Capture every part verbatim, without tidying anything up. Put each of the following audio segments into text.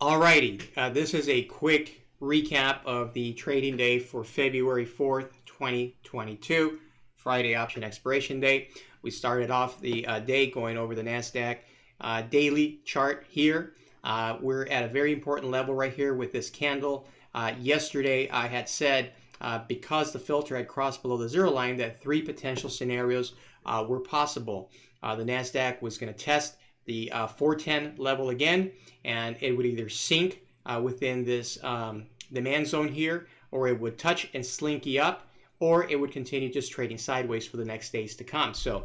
Alrighty, uh, this is a quick recap of the trading day for February fourth, twenty twenty-two, Friday option expiration day. We started off the uh, day going over the NASDAQ uh, daily chart here. Uh, we're at a very important level right here with this candle. Uh, yesterday, I had said uh, because the filter had crossed below the zero line that three potential scenarios uh, were possible. Uh, the NASDAQ was going to test the uh, four ten level again, and it would either sink uh, within this um, demand zone here, or it would touch and slinky up, or it would continue just trading sideways for the next days to come. So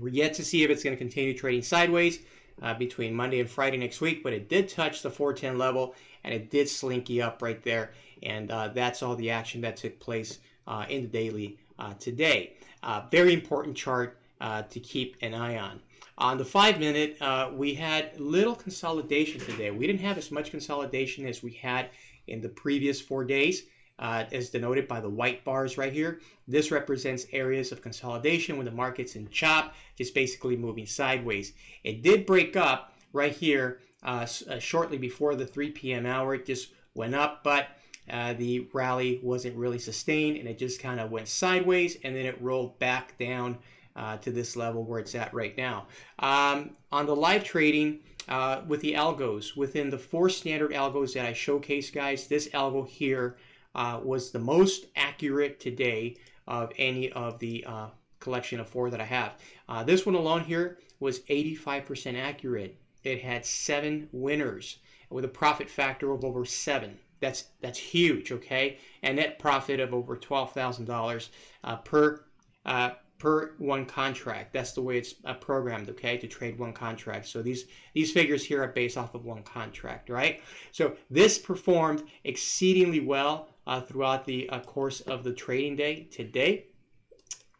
we're yet to see if it's going to continue trading sideways uh, between Monday and Friday next week, but it did touch the four ten level, and it did slinky up right there, and uh, that's all the action that took place uh, in the daily uh, today. Uh, very important chart uh, to keep an eye on. On the five minute, uh, we had little consolidation today. We didn't have as much consolidation as we had in the previous four days, uh, as denoted by the white bars right here. This represents areas of consolidation when the market's in chop, just basically moving sideways. It did break up right here uh, uh, shortly before the three P M hour. It just went up, but uh, the rally wasn't really sustained, and it just kind of went sideways, and then it rolled back down Uh, to this level where it's at right now. Um, on the live trading uh, with the algos, within the four standard algos that I showcased, guys, this algo here uh, was the most accurate today of any of the uh, collection of four that I have. Uh, this one alone here was eighty-five percent accurate. It had seven winners with a profit factor of over seven. That's, that's huge, okay? And net profit of over twelve thousand dollars uh, per uh, per one contract. That's the way it's programmed, okay, to trade one contract. So these these figures here are based off of one contract, right? So this performed exceedingly well uh, throughout the uh, course of the trading day today.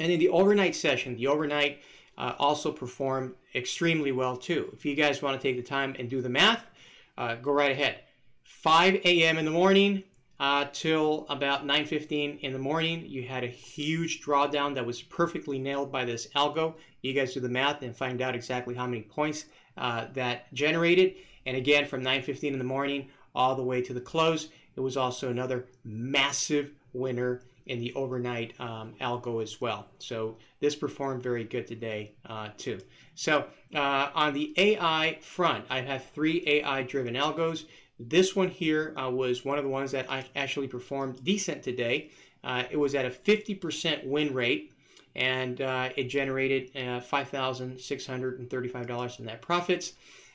And in the overnight session, the overnight uh, also performed extremely well too. If you guys want to take the time and do the math, uh, go right ahead. five A M in the morning, Uh, till about nine fifteen in the morning, you had a huge drawdown that was perfectly nailed by this algo. You guys do the math and find out exactly how many points uh, that generated. And again, from nine fifteen in the morning all the way to the close, it was also another massive winner in the overnight um, algo as well. So this performed very good today uh, too. So uh, on the A I front, I have three A I-driven algos. This one here uh, was one of the ones that I actually performed decent today. Uh, it was at a fifty percent win rate, and uh, it generated uh, five thousand six hundred thirty-five dollars in net profits.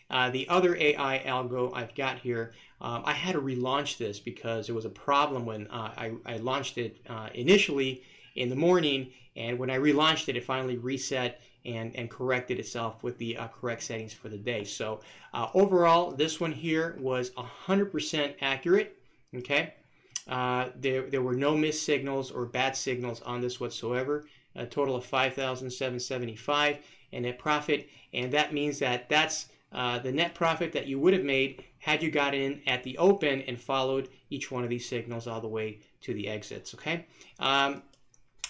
Uh, the other A I algo I've got here, um, I had to relaunch this because it was a problem when uh, I, I launched it uh, initially in the morning, and when I relaunched it, it finally reset and, and corrected itself with the uh, correct settings for the day. So uh, overall, this one here was one hundred percent accurate, okay? Uh, there, there were no missed signals or bad signals on this whatsoever. A total of five thousand seven hundred seventy-five dollars in net profit, and that means that that's uh, the net profit that you would have made had you got in at the open and followed each one of these signals all the way to the exits, okay? Um,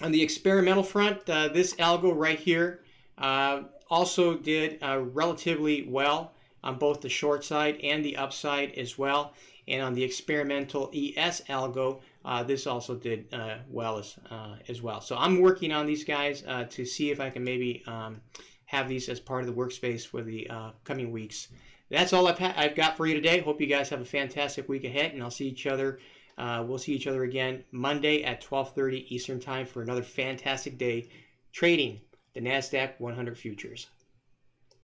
on the experimental front, uh, this algo right here uh, also did uh, relatively well on both the short side and the upside as well. And on the experimental E S algo, uh, this also did uh, well as, uh, as well. So I'm working on these guys uh, to see if I can maybe um, have these as part of the workspace for the uh, coming weeks. That's all I've, I've got for you today. Hope you guys have a fantastic week ahead, and I'll see each other. Uh, we'll see each other again Monday at twelve thirty Eastern Time for another fantastic day trading the NASDAQ one hundred futures.